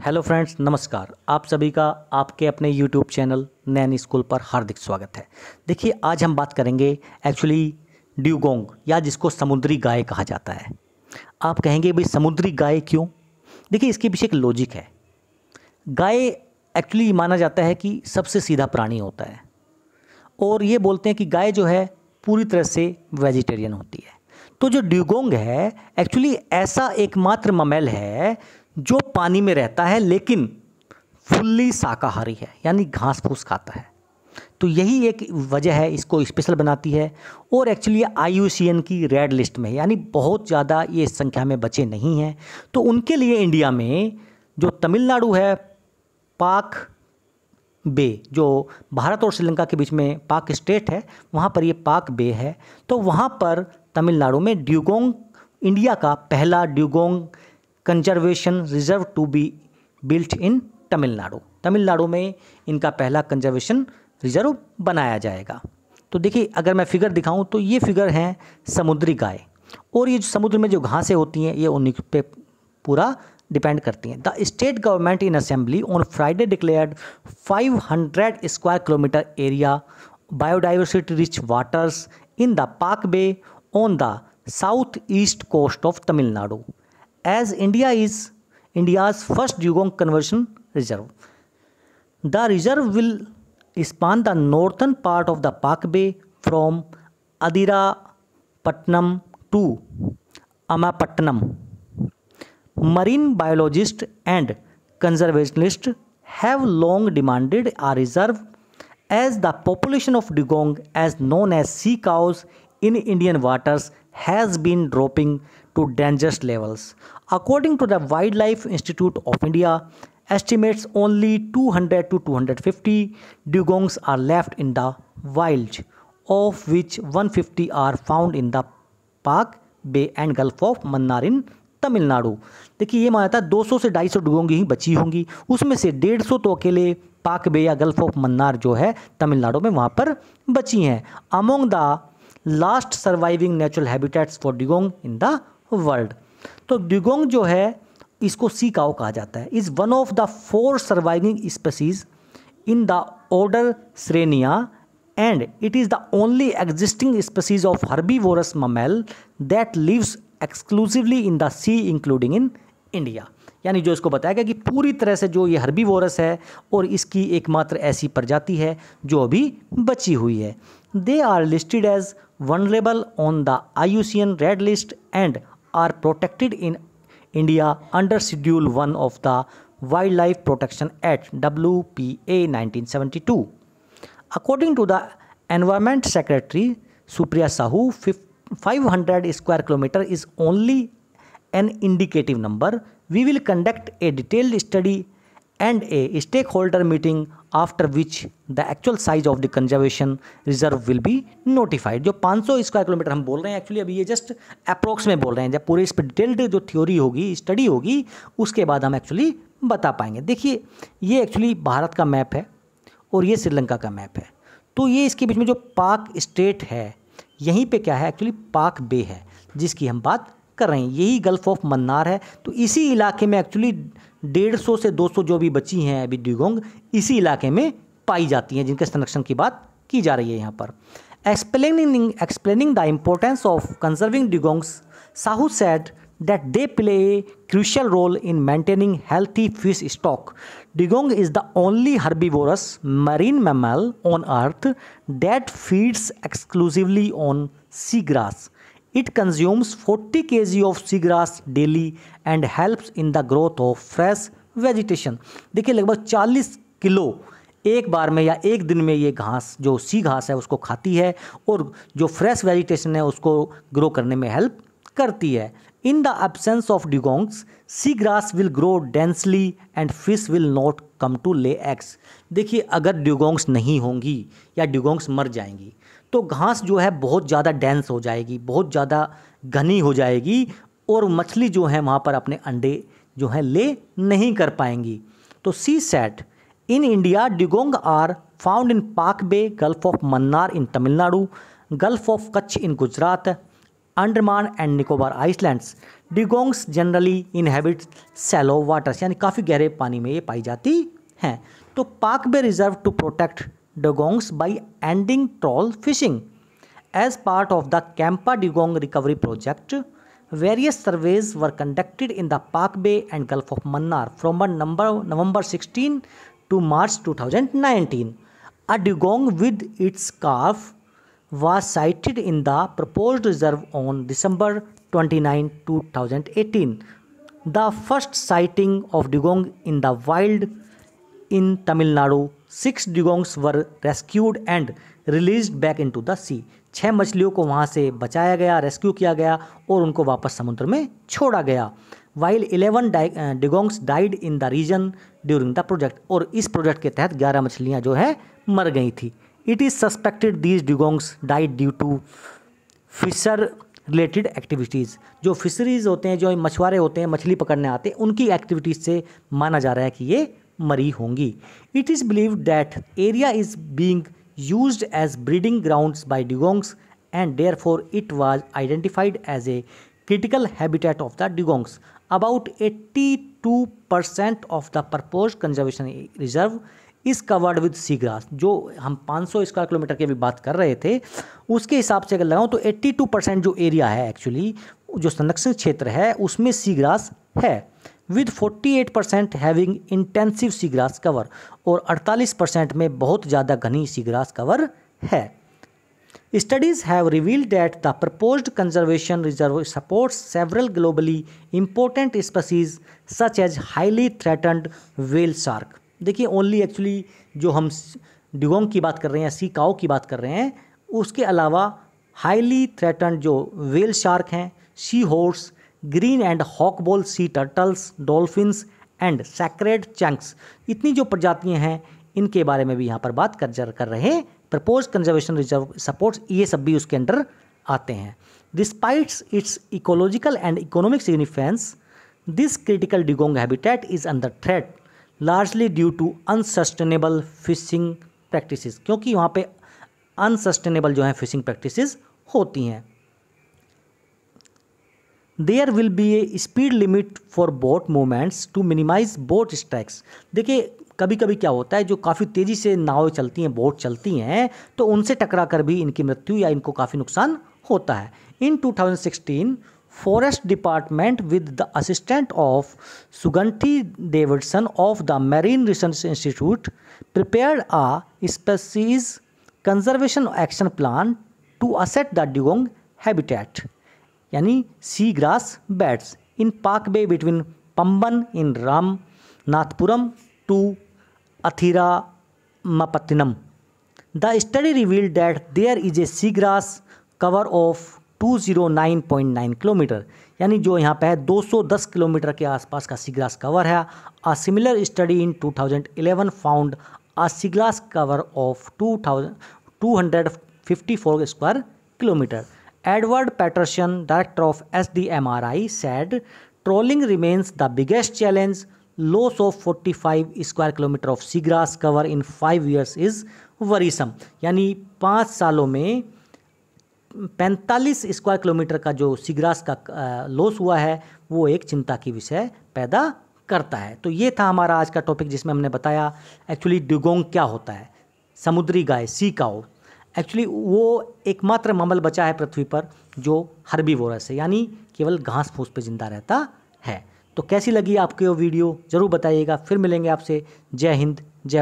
Hello friends, नमस्कार। आप सभी का आपके अपने यूट्यूब चैनल नैनी स्कूल पर हार्दिक स्वागत है। देखिए, आज हम बात करेंगे एक्चुअली ड्यूगोंग या जिसको समुद्री गाय कहा जाता है। आप कहेंगे भाई समुद्री गाय क्यों? देखिए, इसके पीछे एक लॉजिक है। गाय एक्चुअली माना जाता है कि सबसे सीधा प्राणी होता है और ये बोलते हैं कि गाय जो है पूरी तरह से वेजिटेरियन होती है। तो जो ड्यूगोंग है एक्चुअली ऐसा एकमात्र ममेल है जो पानी में रहता है लेकिन फुल्ली शाकाहारी है, यानी घास फूस खाता है। तो यही एक वजह है इसको स्पेशल बनाती है और एक्चुअली IUCN की रेड लिस्ट में, यानी बहुत ज़्यादा ये संख्या में बचे नहीं हैं। तो उनके लिए इंडिया में जो तमिलनाडु है, पाक बे जो भारत और श्रीलंका के बीच में पाक स्टेट है, वहाँ पर ये पाक बे है। तो वहाँ पर तमिलनाडु में ड्यूगोंग, इंडिया का पहला dugong conservation reserve to be built in Tamil Nadu, Tamil Nadu में इनका पहला कंजर्वेशन रिजर्व बनाया जाएगा। तो देखिए, अगर मैं फिगर दिखाऊं तो ये फिगर हैं समुद्री गाय और ये जो समुद्र में जो घासें होती हैं ये उन्हीं पे पूरा डिपेंड करती हैं। The state government in assembly on Friday declared 500 square kilometre area biodiversity rich waters in the Palk Bay on the south east coast of Tamil Nadu as India is India's first Dugong conservation reserve. The reserve will span the northern part of the Palk Bay from Adirapatnam to Amapatnam. Marine biologists and conservationists have long demanded a reserve as the population of Dugong, as known as sea cows, in Indian waters has been dropping to dangerous levels. According to the Wildlife Institute of India, estimates only 200 to 250 dugongs are left in the wild, of which 150 are found in the Palk Bay and Gulf of Mannar in Tamil Nadu. देखिए, ये माना जाता है 200 से 250 डुगोंगी ही बची होंगी, उसमें से 150 तो अकेले पाक बे या गल्फ ऑफ मन्नार जो है तमिलनाडु में वहाँ पर बची हैं। Among the last surviving natural habitats for dugong in the world. तो ड्यूगोंग जो है इसको सी काऊ कहा जाता है। Is one of the 4 surviving species in the order Sirenia and it is the only existing species of herbivorous mammal that lives exclusively in the sea including in India. यानी जो इसको बताया गया कि पूरी तरह से जो ये हर्बीवोरस है और इसकी एकमात्र ऐसी प्रजाति है जो अभी बची हुई है। They are listed as vulnerable on the IUCN Red List and are protected in India under Schedule 1 of the Wildlife Protection Act WPA 1972. According to the Environment Secretary Supriya Sahu, 500 square kilometer is only an indicative number. We will conduct a detailed study and a stakeholder meeting after which the actual size of the conservation reserve will be notified. जो 500 square kilometre हम बोल रहे हैं actually अभी ये just approx में बोल रहे हैं। जब पूरी इस पर डिटेल्ड जो थ्योरी होगी, स्टडी होगी, उसके बाद हम एक्चुअली बता पाएंगे। देखिए, ये एक्चुअली भारत का मैप है और ये श्रीलंका का मैप है। तो ये इसके बीच में जो पाक स्टेट है यहीं पर क्या है एक्चुअली पाक बे है जिसकी हम बात कर रहे हैं, यही गल्फ ऑफ मन्नार है। तो इसी इलाके में एक्चुअली 150 से 200 जो भी बची हैं अभी ड्यूगोंग इसी इलाके में पाई जाती हैं, जिनके संरक्षण की बात की जा रही है यहाँ पर। Explaining the importance of conserving dugongs, Sahu said that they play a crucial role in maintaining healthy fish stock. Dugong is the only herbivorous marine mammal on earth that feeds exclusively on sea grass. It consumes 40 kg of seagrass daily and helps in the growth of fresh vegetation. देखिए, लगभग 40 kilo एक बार में या एक दिन में ये घास जो सी घास है उसको खाती है और जो फ्रेश वेजिटेशन है उसको ग्रो करने में हेल्प करती है। In the absence of dugongs, seagrass will grow densely and fish will not come to lay eggs. देखिए, अगर ड्यूगोंग्स नहीं होंगी या ड्यूगोंग्स मर जाएंगी तो घास जो है बहुत ज़्यादा डेंस हो जाएगी, बहुत ज़्यादा घनी हो जाएगी और मछली जो है वहाँ पर अपने अंडे जो हैं ले नहीं कर पाएंगी। तो सी सेट in India dugong are found in Palk Bay, Gulf of Mannar in Tamil Nadu, Gulf of Kutch in Gujarat, Andaman and Nicobar islands. Dugongs generally inhabit shallow waters, यानी काफ़ी गहरे पानी में ये पाई जाती हैं। तो Palk Bay reserve to protect dugongs by ending trawl fishing. As part of the CAMPA dugong recovery project various surveys were conducted in the Palk Bay and Gulf of Mannar from November 16 to March 2019. A dugong with its calf was sighted in the proposed reserve on December 29, 2018. The first sighting of dugong in the wild in Tamil Nadu. 6 dugongs were rescued and released back into the sea. 6 मछलियों को वहाँ से बचाया गया, rescue किया गया और उनको वापस समुद्र में छोड़ा गया। While 11 dugongs died in the region during the project, और इस प्रोजेक्ट के तहत 11 मछलियाँ जो है मर गई थी। It is suspected these dugongs died due to fisher related activities. जो फिशरीज होते हैं, जो मछुआरे होते हैं, मछली पकड़ने आते हैं, उनकी एक्टिविटीज़ से माना जा रहा है कि ये मरी होंगी। It is believe that area is being use as breeding grounds by dugongs and therefore it was identified as a critical habitat of the dugongs. About 82% of the proposed conservation reserve is covered with seagrass. जो हम 500 square kilometre की भी बात कर रहे थे, उसके हिसाब से अगर लगाऊँ तो 82% जो एरिया है एक्चुअली जो संरक्षित क्षेत्र है उसमें सीग्रास है, with 48% having intensive seagrass cover, और 48% में बहुत ज़्यादा घनी सीग्रास कवर है। Studies have revealed that the proposed conservation reserve supports several globally important species such as highly threatened whale shark. देखिए only actually जो हम डिगोंग की बात कर रहे हैं, सी काओ की बात कर रहे हैं, उसके अलावा highly threatened जो whale shark हैं, sea horse, green and hawkbill sea turtles, dolphins and sacred chunks, इतनी जो प्रजातियाँ हैं इनके बारे में भी यहाँ पर बात कर रहे हैं। प्रपोज कंजर्वेशन रिजर्व सपोर्ट्स ये सब भी उसके अंडर आते हैं। डिस्पाइट्स its ecological and economic significance this critical dugong habitat is under threat largely due to unsustainable fishing practices, क्योंकि वहाँ पे अनसस्टेनेबल जो है फिशिंग प्रैक्टिसेस होती हैं। There will be a speed limit for boat movements to minimise boat strikes. देखिए कभी कभी क्या होता है, जो काफ़ी तेज़ी से नावें चलती हैं, बोट चलती हैं, तो उनसे टकरा कर भी इनकी मृत्यु या इनको काफ़ी नुकसान होता है। In 2016 forest department with the assistant of सुगंधी Davidson of the marine research institute prepared a species conservation action plan to assess the dugong habitat, यानी sea grass beds in Palk Bay between Pamban in Ramanathapuram to Athirampattinam. The study revealed that there is a sea grass cover of 209.9 kilometre, यानी जो यहाँ पे है 210 kilometre के आसपास का सी grass cover है। A similar study in 2011 found a sea grass cover of 254 square kilometre. Edward Patterson director of SDMRI said trawling remains the biggest challenge, loss of 45 square kilometre of seagrass cover in 5 years is worrisome, यानी 5 सालों में 45 square kilometre का जो seagrass का loss हुआ है वो एक चिंता की विषय पैदा करता है। तो ये था हमारा आज का टॉपिक, जिसमें हमने बताया एक्चुअली डिगोंग क्या होता है, समुद्री गाय सी काओ। एक्चुअली वो एकमात्र ममल बचा है पृथ्वी पर जो हर्बीवोरस है, यानी केवल घास फूस पे जिंदा रहता है। तो कैसी लगी आपको ये वीडियो ज़रूर बताइएगा। फिर मिलेंगे आपसे। जय हिंद, जय भारत।